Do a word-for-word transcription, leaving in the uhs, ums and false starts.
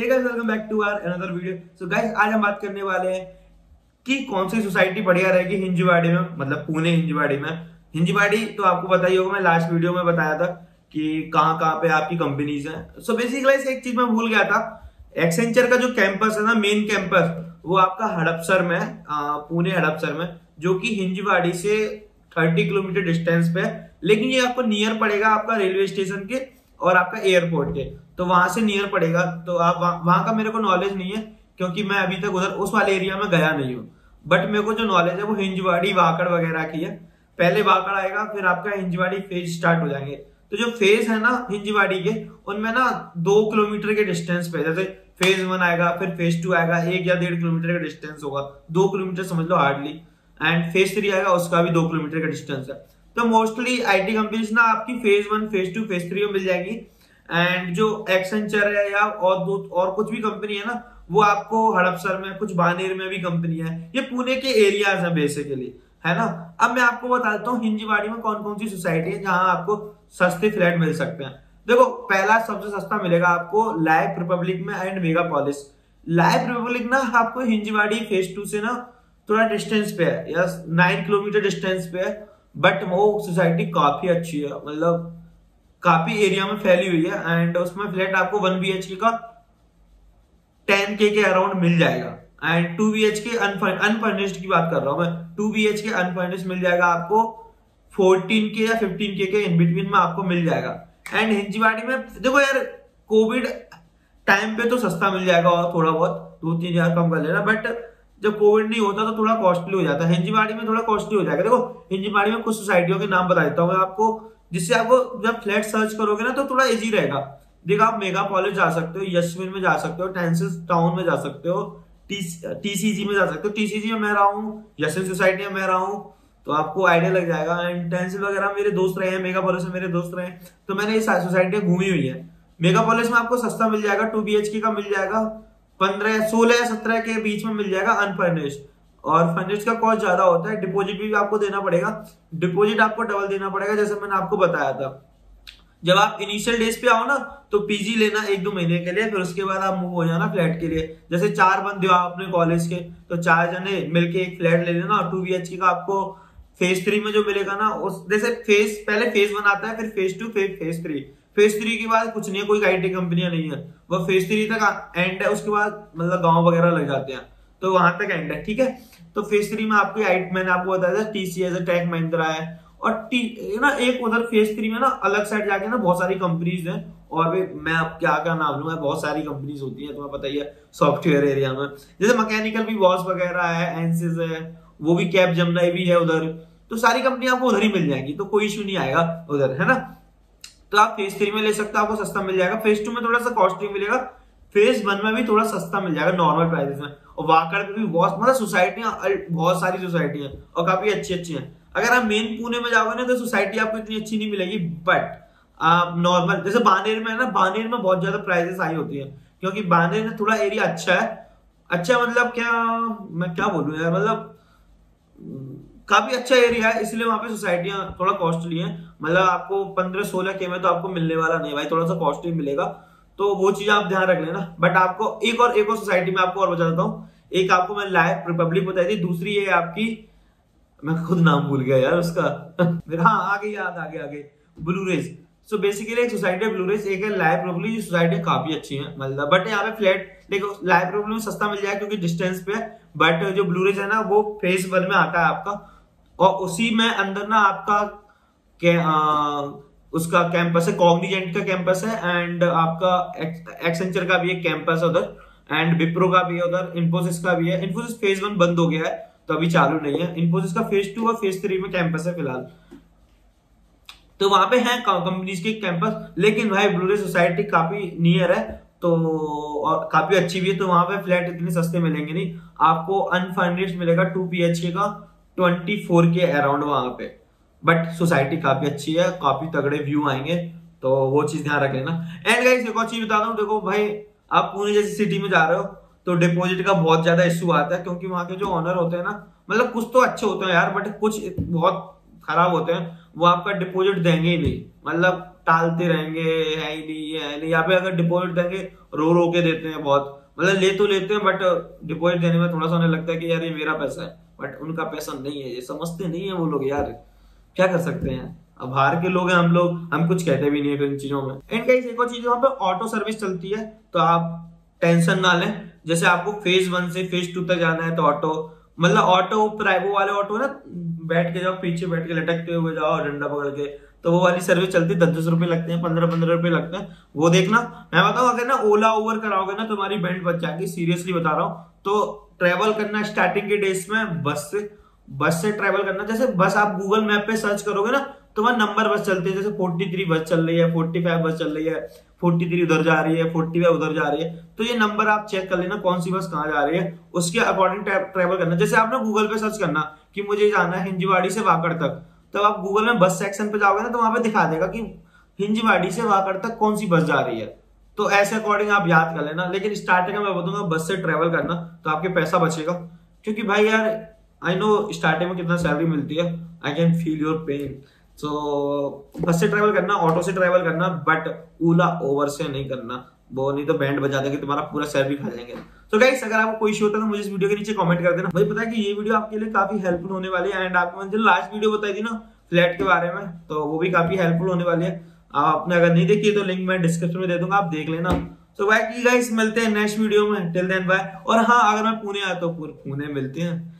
Hey guys, welcome back to our another video. So guys, आज हम बात करने वाले हैं कि कौन सी सोसाइटी बढ़िया रहेगी हिंजवाड़ी में, मतलब पुणे हिंजवाड़ी में। हिंजवाड़ी तो आपको पता ही होगा, मैं लास्ट वीडियो में बताया था कि कहाँ कहाँ पे आपकी कंपनीज हैं। सो बेसिकली एक चीज मैं भूल गया था, एक्सेंचर का जो कैंपस है ना, मेन कैंपस, वो आपका हड़पसर में, पुणे हड़पसर में, जो की हिंजवाड़ी से थर्टी किलोमीटर डिस्टेंस पे है। लेकिन ये आपको नियर पड़ेगा आपका रेलवे स्टेशन के और आपका एयरपोर्ट के, तो वहां से नियर पड़ेगा। तो आप वह, वहां का मेरे को नॉलेज नहीं है क्योंकि मैं अभी तक उधर उस वाले एरिया में गया नहीं हूँ। बट मेरे को जो नॉलेज है वो हिंजवाड़ी वाकड़ वगैरह की है। पहले वाकड़ आएगा, फिर आपका हिंजवाड़ी फेज स्टार्ट हो जाएंगे। तो जो फेज है ना हिंजवाड़ी के, उनमें ना दो किलोमीटर के डिस्टेंस पे, जैसे फेज वन आएगा, फिर फेज टू आएगा, एक या डेढ़ किलोमीटर का डिस्टेंस होगा, दो किलोमीटर समझ लो हार्डली। एंड फेज थ्री आएगा, उसका भी दो किलोमीटर का डिस्टेंस है। तो मोस्टली आईटी कंपनीज ना आपकी phase one, phase two, phase three में मिल जाएगी। एंड जो एक्सेंचर है या और दो और कुछ भी कंपनी है ना, वो आपको हड़पसर में, कुछ बानेर में भी कंपनी है। ये पुणे के एरियाज हैं बेसिकली, है ना। अब मैं आपको बता देता हूँ हिंजवाड़ी में कौन कौन सी सोसाइटी है जहाँ आपको सस्ते फ्लैट मिल सकते हैं। देखो, पहला सबसे सस्ता मिलेगा आपको लाइफ रिपब्लिक में एंड मेगापोलिस। लाइफ रिपब्लिक ना आपको हिंजवाड़ी फेज टू से ना थोड़ा डिस्टेंस पे है, या नाइन किलोमीटर डिस्टेंस पे है। बट वो सोसाइटी काफी अच्छी है, मतलब काफी एरिया में फैली हुई है। एंड उसमें फ्लैट आपको वन बी एच के का टेन के के अराउंड मिल जाएगा। And two B H K unfurnished की बात कर रहा हूँ मैं, two B H K unfurnished मिल जाएगा आपको फोर्टीन के या फिफ्टीन के के इन बिटवीन में आपको मिल जाएगा। एंड हिंजवाड़ी में देखो यार, कोविड टाइम पे तो सस्ता मिल जाएगा और थोड़ा बहुत दो तीन हजार कम कर लेना। बट जब कोविड नहीं होता तो थोड़ा कॉस्टली हो जाता है, हिंजवाड़ी में थोड़ा कॉस्टली हो जाएगा। देखो हिंजवाड़ी में कुछ सोसाइटियों के नाम बता देता हूँ आपको, जिससे आपको जब फ्लैट सर्च करोगे ना तो थोड़ा इजी रहेगा। देखो आप मेगापोलिस जा सकते हो, यशविन में जा सकते हो, टेंसिस टाउन में जा सकते हो, टीसीजी में जा सकते हो। टीसीजी में मैं रहा हूँ, यशविन सोसाइटी में मैं रहा हूँ, तो आपको आइडिया लग जाएगा। एंड टेंसिस वगैरह मेरे दोस्त रहे हैं, मेगापोलिस में मेरे दोस्त रहे हैं, तो मैंने ये सोसाइटियाँ घूमी हुई है। मेगापोलिस में आपको सस्ता मिल जाएगा, टू बी एच के का मिल जाएगा, पंद्रह सोलह सत्रह के बीच में मिल जाएगा अनफर्निश्ड। और फर्निश्ड का कॉस्ट ज्यादा होता है, डिपॉजिट भी आपको देना पड़ेगा। डिपॉजिट आपको डबल देना पड़ेगा, जैसे मैंने आपको बताया था। जब आप इनिशियल डेज पे आओ ना तो पीजी लेना एक दो महीने के लिए, फिर उसके बाद आप मूव हो जाना फ्लैट के लिए। जैसे चार बंदे हो अपने कॉलेज के, तो चार जने मिलके एक फ्लैट ले लेना। और टू बी एच के का आपको फेज थ्री में जो मिलेगा ना, उस जैसे फेज पहले फेज वन आता है, फिर फेज टू, फिर फेज थ्री। फेज थ्री के बाद कुछ नहीं है, कोई आईटी कंपनियां नहीं है, वह फेज थ्री तक एंड है। उसके बाद मतलब गांव वगैरह लग जाते हैं, तो वहां तक एंड है, ठीक है। तो फेज थ्री में आपकी आईटी, मैंने आपको बताया था टीसीएस, टेक महिंद्रा है। और टी ना एक उधर फेज थ्री में ना अलग साइड जाके ना बहुत सारी कंपनीज हैं, और भी मैं आप क्या क्या नाम लूंगा, बहुत सारी कंपनीज होती है, तुम्हें पता ही है सॉफ्टवेयर एरिया में। जैसे मैकेनिकल भी बॉस वगैरह है, एनसिस है, वो भी कैप जमनाई भी है उधर। तो सारी कंपनी आपको उधर ही मिल जाएगी, तो कोई इश्यू नहीं आएगा उधर, है ना। तो आप फेज थ्री में ले सकते हो, आपको सस्ता मिल जाएगा। फेज टू में थोड़ा सा कॉस्टली मिलेगा, फेज वन में भी थोड़ा सस्ता मिल जाएगा नॉर्मल प्राइसेस में। और वाकड़ में भी बहुत मतलब सोसाइटियां, बहुत सारी सोसाइटी हैं और काफी अच्छी अच्छी हैं। अगर आप मेन पुणे में जाओगे ना तो सोसाइटी आपको इतनी अच्छी नहीं मिलेगी। बट आप नॉर्मल जैसे बानेर में है ना, बानेर में बहुत ज्यादा प्राइसेस हाई होती है, क्योंकि बानेर में थोड़ा एरिया अच्छा है। अच्छा मतलब क्या मैं क्या बोलूँ यार, मतलब काफी अच्छा एरिया है, इसलिए वहां पे सोसाइटियां थोड़ा कॉस्टली हैं। मतलब आपको पंद्रह सोलह के में तो आपको मिलने वाला नहीं भाई, थोड़ा सा कॉस्टली मिलेगा, तो वो चीज आप ध्यान रख लेना। बट आपको एक और एक और सोसाइटी में आपको और बता देता हूँ। एक आपको मैं लाइफ रिपब्लिक बताई थी, दूसरी है आपकी, मैं खुद नाम भूल गया यार उसका हाँ आगे याद आगे आगे ब्लू रिज। सो बेसिकली एक सोसाइटी है ब्लू रिज, एक है लाइफ रिपब्लिक। सोसाइटी काफी अच्छी है मतलब, बट यहाँ पे फ्लैट देखो लाइफ रिपब्लिक में सस्ता मिल जाएगा क्योंकि डिस्टेंस पे है। बट जो ब्लू रिज है ना, वो फेज वन में आता है आपका, और उसी में अंदर ना आपका के, आ, उसका कैंपस है, कॉग्निजेंट का कैंपस है। एंड आपका एक्सेंचर का भी एक कैंपस है उधर, एंड विप्रो का भी है उधर, इंफोसिस का भी है। इंफोसिस फेज वन बंद हो गया है तो अभी चालू नहीं है। इंफोसिस का फेज टू और फेज थ्री में कैंपस है फिलहाल, तो वहां पे है कंपनीज के कैंपस। लेकिन भाई ब्लू रिज सोसाइटी काफी नियर है तो, और काफी अच्छी भी है, तो वहां पे फ्लैट इतने सस्ते मिलेंगे नहीं आपको। अनफर्निश्ड मिलेगा टू बी एच के का चौबीस के अराउंड वहां पे, बट सोसाइटी काफी अच्छी है, काफी तगड़े व्यू आएंगे, तो वो चीज ध्यान रख लेना। एंड गाइस एक और चीज बता दूं, देखो भाई आप पुणे जैसी सिटी में जा रहे हो तो डिपॉजिट का बहुत ज्यादा इश्यू आता है, क्योंकि वहां के जो ऑनर होते हैं ना, मतलब कुछ तो अच्छे होते हैं यार, बट कुछ बहुत खराब होते हैं, वो आपका डिपॉजिट देंगे ही नहीं। मतलब टालते रहेंगे, है ही नहीं है नहीं। यहाँ पे अगर डिपॉजिट देंगे रो रो के देते हैं बहुत, मतलब ले तो लेते हैं बट डिपॉजिट देने में थोड़ा सा उन्हें लगता है कि यार ये मेरा पैसा है, बट उनका पैसा नहीं है, ये समझते नहीं है वो लोग यार, क्या कर सकते हैं। अब बाहर के लोग हैं हम लोग, हम कुछ कहते भी नहीं है इन चीजों में। एंड गाइस एक और चीज, यहाँ पे ऑटो सर्विस चलती है तो आप टेंशन ना लें। जैसे आपको फेज वन से फेज टू तक जाना है तो ऑटो, मतलब ऑटो प्राइवेट वाले ऑटो ना बैठ के जाओ, पीछे बैठ के लटकते हुए जाओ और डंडा पकड़ के, तो वो वाली सर्विस चलती है। दस दस रुपए लगते हैं, पंद्रह पंद्रह रुपए लगते हैं, वो देखना। मैं बताऊँ अगर ना ओला ओवर कराओगे ना तुम्हारी बैंड बच जाएगी, सीरियसली बता रहा हूँ। तो ट्रेवल करना स्टार्टिंग के डेज में बस से, बस से ट्रेवल करना। जैसे बस आप गूगल मैप पे सर्च करोगे ना तो वहाँ नंबर बस चलती है, जैसे फोर्टी थ्री बस चल रही है, फोर्टी फाइव बस चल रही है, फोर्टी थ्री उधर जा रही है, फोर्टी फाइव उधर जा रही है, तो ये नंबर आप चेक कर लेना कौन सी बस कहाँ जा रही है, उसके अकॉर्डिंग ट्रेवल करना। जैसे आप ना गूगल पे सर्च करना कि मुझे जाना है हिंजवाड़ी से वाकड़ तक, तब आप गूगल में बस सेक्शन पे जाओगे ना तो वहाँ पे दिखा देगा कि हिंजवाड़ी से वाकड़ तक कौन सी बस जा रही है, तो ऐसे अकॉर्डिंग आप याद कर लेना। लेकिन स्टार्टिंग में मैं बताऊंगा बस से ट्रेवल करना, तो आपके पैसा बचेगा। क्योंकि भाई यार आई नो स्टार्टिंग में कितना सैलरी मिलती है, I can feel your pain. So bus से ट्रेवल करना, ऑटो से ट्रेवल करना, बट ओला ओवर से नहीं करना, वो नहीं तो बैंड बजा देंगे, तुम्हारा पूरा सैलरी खा जाएंगे। तो गाइस अगर आपको कोई इशू होता है तो मुझे इस वीडियो के नीचे कमेंट कर देना। मुझे पता है कि ये वीडियो आपके लिए काफी हेल्पफुल होने वाली है। एंड आपको मैंने लास्ट वीडियो बताई थी ना फ्लैट के बारे में, तो वो भी काफी हेल्पफुल होने वाली है। आपने अगर नहीं देखी है तो लिंक मैं डिस्क्रिप्शन में दे दूंगा, आप देख लेना। तो बाकी गाइस मिलते हैं नेक्स्ट वीडियो में, टिल देन बाय। और हाँ अगर मैं पुणे आया तो पुणे मिलते हैं।